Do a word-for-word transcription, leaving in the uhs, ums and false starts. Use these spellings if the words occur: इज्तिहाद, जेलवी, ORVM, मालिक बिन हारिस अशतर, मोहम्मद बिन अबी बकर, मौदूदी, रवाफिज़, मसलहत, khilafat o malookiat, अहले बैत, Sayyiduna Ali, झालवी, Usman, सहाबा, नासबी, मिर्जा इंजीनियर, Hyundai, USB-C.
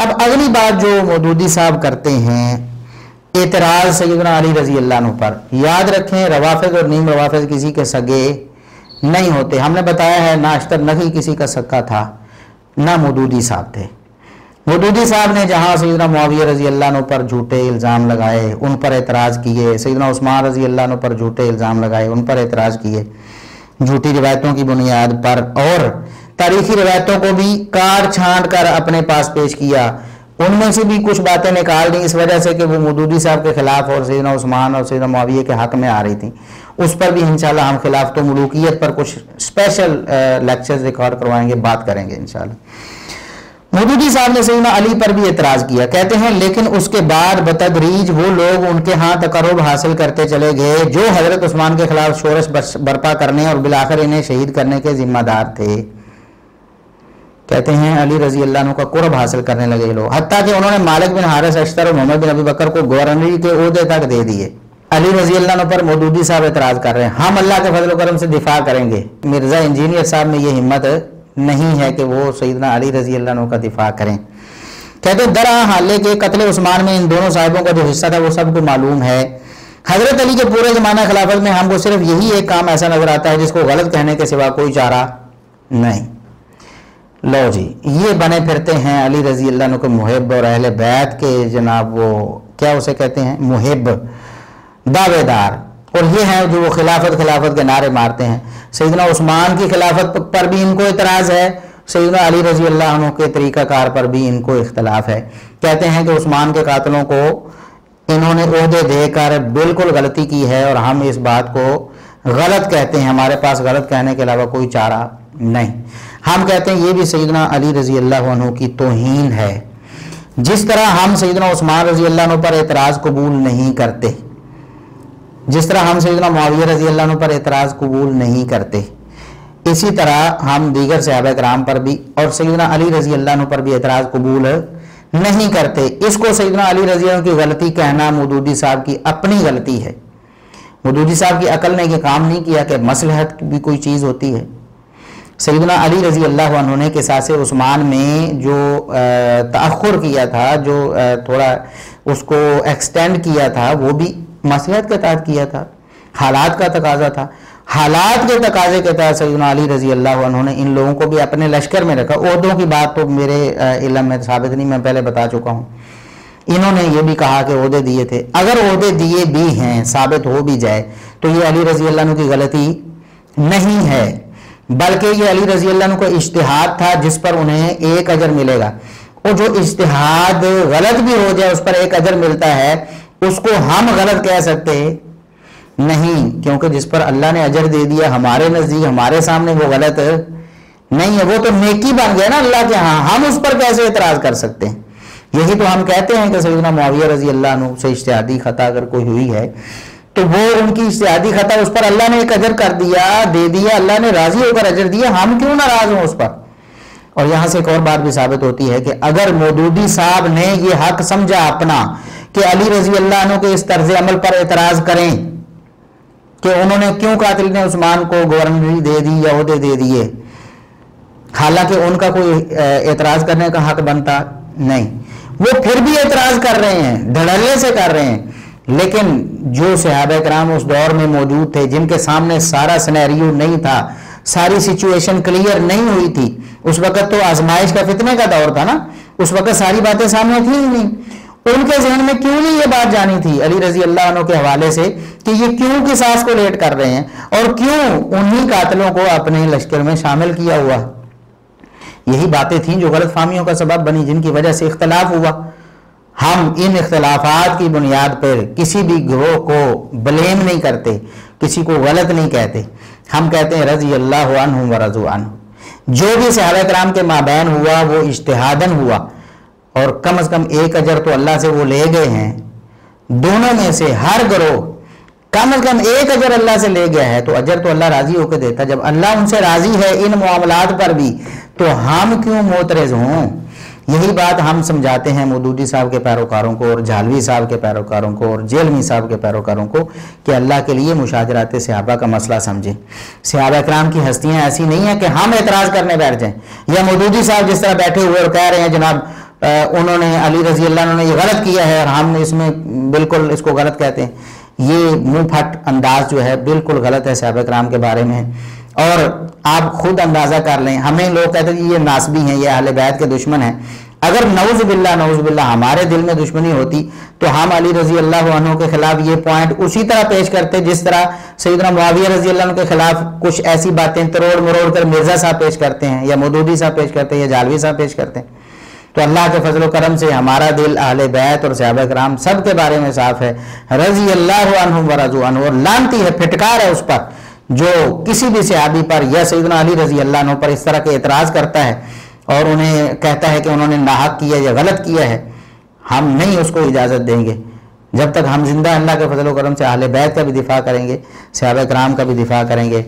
अब अगली बात जो मौदूदी साहब करते हैं, एतराज़ सईदना अली रजी अल्लाह अन्हु पर। याद रखें, रवाफिज़ और नीम रवाफिज़ किसी के सगे नहीं होते। हमने बताया है ना अशतर नही किसी का सक्का था, ना मौदूदी साहब थे। मौदूदी साहब ने जहाँ सईदना मुआविया रजी अल्लाह अन्हु पर झूठे इल्ज़ाम लगाए, उन पर एतराज़ किए, सईदना उस्मान रजी अल्लाह अन्हु पर झूठे इल्ज़ाम लगाए, उन पर एतराज़ किए झूठी रिवायतों की बुनियाद पर, और तारीखी रिवायतों को भी काट छांट कर अपने पास पेश किया। उनमें से भी कुछ बातें निकाल दी इस वजह से कि वो मौदूदी साहब के खिलाफ और सईदना उस्मान और सईदना मुआविया के हक में आ रही थी। उस पर भी इंशाल्लाह हम खिलाफत तो मुलूकियत पर कुछ स्पेशल लेक्चर्स रिकॉर्ड करवाएंगे, बात करेंगे इंशाल्लाह। मौदूदी साहब ने सईदना अली पर भी एतराज़ किया। कहते हैं, लेकिन उसके बाद बतदरीज वो लोग उनके यहाँ तकर्रुब हासिल करते चले गए जो हज़रत उस्मान के खिलाफ शोरश बर्पा करने और बिलाखिर इन्हें शहीद करने के जिम्मेदार थे। कहते हैं, अली रजी अल्लाह अन्हु का कुर्ब हासिल करने लगे लोग, हत्ता कि उन्होंने मालिक बिन हारिस अशतर और मोहम्मद बिन अबी बकर को गवर्नरी के ओहदे तक दे दिए। अली रजी अल्लाह अन्हु पर मौदूदी साहब एतराज़ कर रहे हैं। हम अल्लाह के फजल करम से दिफा करेंगे। मिर्जा इंजीनियर साहब में ये हिम्मत नहीं है कि वो सईदना अली रजी अल्लाह अन्हु का दिफा करें। कहते हैं, दरा हाले के कत्ल उस्मान में इन दोनों साहिबों का जो हिस्सा था वो सबको मालूम है। हज़रत अली के पूरे ज़माना खिलाफत में हमको सिर्फ यही एक काम ऐसा नजर आता है जिसको गलत कहने के सिवा कोई चारा नहीं। लो जी, ये बने फिरते हैं अली रजी अल्लाह अन्हु के मुहिब और अहले बैत के, जनाब वो क्या उसे कहते हैं, मुहिब, दावेदार, और ये हैं जो वो खिलाफत खिलाफत के नारे मारते हैं। सईदना उस्मान की खिलाफत पर भी इनको एतराज़ है, सईदना अली रजी अल्लाह अन्हु के तरीक़ाकार पर भी इनको इख्तलाफ है। कहते हैं कि उस्मान के कातलों को इन्होंने ओहदे देकर बिल्कुल गलती की है और हम इस बात को गलत कहते हैं, हमारे पास गलत कहने के अलावा कोई चारा नहीं। हम कहते हैं ये भी सईदना अली रजी अल्लाह अन्हु की तोहीन है। जिस तरह हम सईदना उस्मान रजी अल्लाह अन्हु पर एतराज़ कबूल नहीं करते, जिस तरह हम सईदना मुआविया रजी अल्लाह अन्हु पर एतराज़ कबूल नहीं करते, इसी तरह हम दीगर सहाबा किराम पर भी और सईदना अली रजी अल्लाह अन्हु पर भी एतराज़ कबूल नहीं करते। इसको सईदना अली रजी अल्लाह अन्हु की गलती कहना मौदूदी साहब की अपनी गलती है। मौदूदी साहब की अकल ने यह काम नहीं किया कि मसलहत भी कोई चीज़ होती है। सईदना अली रजी अल्लाह अन्हु ने किसासे उस्मान में जो तअख़्खुर किया था, जो थोड़ा उसको एक्सटेंड किया था, वो भी मसलहत के तहत किया था, हालात का तकाजा था। हालात के तकाजे के तहत सईदना अली रजी अल्लाह अन्हु ने इन लोगों को भी अपने लश्कर में रखा। ओहदों की बात तो मेरे इल्म में साबित नहीं, मैं पहले बता चुका हूँ। इन्होंने ये भी कहा कि ओहदे दिए थे। अगर ओहदे दिए भी हैं, साबित हो भी जाए, तो ये अली रजी अल्लाह अन्हु की गलती नहीं है, बल्कि ये अली रजी अल्लाह अन्हु का इज्तिहाद था जिस पर उन्हें एक अजर मिलेगा। और जो इज्तिहाद गलत भी हो जाए उस पर एक अजर मिलता है, उसको हम गलत कह सकते नहीं, क्योंकि जिस पर अल्लाह ने अजर दे दिया हमारे नज़दीक, हमारे सामने, वो गलत नहीं है, वो तो नेकी बन गया ना अल्लाह के यहाँ। हम उस पर कैसे एतराज़ कर सकते हैं? यही तो हम कहते हैं कि सईदना मुआविया रजी अल्लाह अन्हु से इज्तिहादी खता अगर कोई हुई है तो वो उनकी इज्तिहादी खता, उस पर अल्लाह ने एक अजर कर दिया, दे दिया, अल्लाह ने राजी होकर अजर दिया, हम क्यों नाराज हों उस पर? और यहाँ से एक और बात भी साबित होती है कि अगर मौदूदी साहब ने ये हक समझा अपना कि अली रजी अल्लाह अन्हु के इस तर्ज अमल पर एतराज़ करें कि उन्होंने क्यों कातिल ने उस्मान को गवर्नरी दे दी या ओहदे दे दिए, हालांकि उनका कोई एतराज़ करने का हक बनता नहीं, वो फिर भी एतराज़ कर रहे हैं, धड़ल्ले से कर रहे हैं। लेकिन जो सहाबा किराम उस दौर में मौजूद थे, जिनके सामने सारा सिनेरियो नहीं था, सारी सिचुएशन क्लियर नहीं हुई थी, उस वक़्त तो आजमाइश का फितने का दौर था ना, उस वक़्त सारी बातें सामने थी ही नहीं, उनके जहन में क्यों नहीं ये बात जानी थी अली रजी अल्लाह अन्हु के हवाले से कि ये क्यों किसास को लेट कर रहे हैं और क्यों उन्हीं कातलों को अपने लश्कर में शामिल किया हुआ? यही बातें थीं जो गलत फहमियों का सबब बनी, जिनकी वजह से इख्तलाफ हुआ। हम इन इख्तलाफात की बुनियाद पर किसी भी गिरोह को ब्लेम नहीं करते, किसी को गलत नहीं कहते। हम कहते हैं रज़ी अल्लाहु अन्हु व रज़ू अन्हु, जो भी सहाबा किराम के माबैन हुआ वो इज्तिहादन हुआ और कम अज़ कम एक अजर तो अल्लाह से वो ले गए हैं। दोनों में से हर गिरोह कम अज़ कम एक अजर अल्लाह से ले गया है, तो अजर तो अल्लाह राज़ी होकर देता। जब अल्लाह उनसे राज़ी है इन मामलात पर भी, तो हम क्यों मोतरेज़ हों? यही बात हम समझाते हैं मौदूदी साहब के पैरोकारों को और झालवी साहब के पैरोकारों को और जेलवी साहब के पैरोकारों को कि अल्लाह के लिए मुशाजरात सहाबा का मसला समझें। सहाबा किराम की हस्तियाँ ऐसी नहीं हैं कि हम एतराज़ करने बैठ जाएँ, या मौदूदी साहब जिस तरह बैठे हुए और कह रहे हैं जनाब उन्होंने अली रजी अल्लाह ने ये गलत किया है और हमने इसमें बिल्कुल इसको गलत कहते हैं, ये मुँह फट अंदाज जो है बिल्कुल गलत है सहाबा किराम के बारे में। और आप खुद अंदाज़ा कर लें, हमें लोग कहते हैं ये नासबी हैं, ये अहले बैत के दुश्मन हैं। अगर नऊज़ बिल्ला नऊज़ बिल्ला हमारे दिल में दुश्मनी होती तो हम अली रजी अल्लाह अन्हु के ख़िलाफ़ ये पॉइंट उसी तरह पेश करते जिस तरह सईदना मुआविया रजी अल्लाह के ख़िलाफ़ कुछ ऐसी बातें तरोड़ मरोड़ कर मिर्ज़ा साहब पेश करते हैं या मौदूदी साहब पेश करते हैं या झालवी साहब पेश करते हैं। तो अल्लाह के फजल करम से हमारा दिल अहले बैत और सहाबा कराम सब के बारे में साफ़ है, रजी अल्लाह अन्हुम व रज़ू अन्हु, और लानती है फिटकार है उस पर जो किसी भी सहाबी पर या सईदना अली रजी अल्लाह अन्हु पर इस तरह के एतराज़ करता है और उन्हें कहता है कि उन्होंने नाहक किया या गलत किया है। हम नहीं उसको इजाज़त देंगे जब तक हम जिंदा अल्लाह के फजल करम से अहले बैत का भी दिफा करेंगे, सहाबा कराम का भी दिफा करेंगे।